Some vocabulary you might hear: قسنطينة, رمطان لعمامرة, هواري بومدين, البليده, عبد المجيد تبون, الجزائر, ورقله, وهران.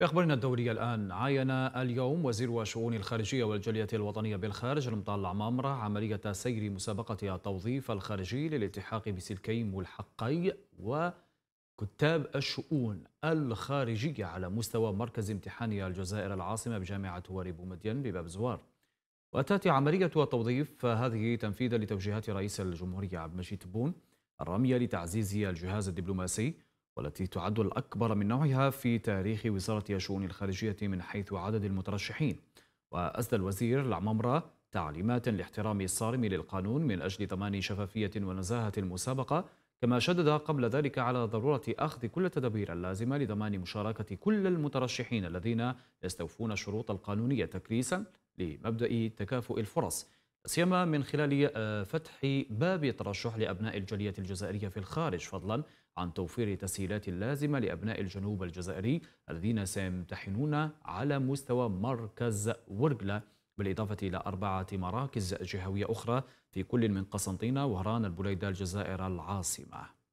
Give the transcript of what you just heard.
بأخبارنا الدولية الآن، عاين اليوم وزير شؤون الخارجية والجالية الوطنية بالخارج رمطان لعمامرة عملية سير مسابقة التوظيف الخارجي للالتحاق بسلكي ملحقي وكتاب الشؤون الخارجية على مستوى مركز امتحان الجزائر العاصمة بجامعة هواري بومدين بباب زوار. وتأتي عملية التوظيف هذه تنفيذا لتوجيهات رئيس الجمهورية عبد المجيد تبون الرامية لتعزيز الجهاز الدبلوماسي، والتي تعد الأكبر من نوعها في تاريخ وزارة شؤون الخارجية من حيث عدد المترشحين. وأسدى الوزير لعمامرة تعليمات لاحترام الصارم للقانون من أجل ضمان شفافية ونزاهة المسابقة، كما شدد قبل ذلك على ضرورة أخذ كل التدابير اللازمة لضمان مشاركة كل المترشحين الذين يستوفون الشروط القانونية تكريسا لمبدأ تكافؤ الفرص، سيما من خلال فتح باب الترشح لأبناء الجالية الجزائرية في الخارج، فضلا عن توفير التسهيلات اللازمة لأبناء الجنوب الجزائري الذين سيمتحنون على مستوى مركز ورقله، بالإضافة إلى 4 مراكز جهوية أخرى في كل من قسنطينة، وهران، البليده، الجزائر العاصمة.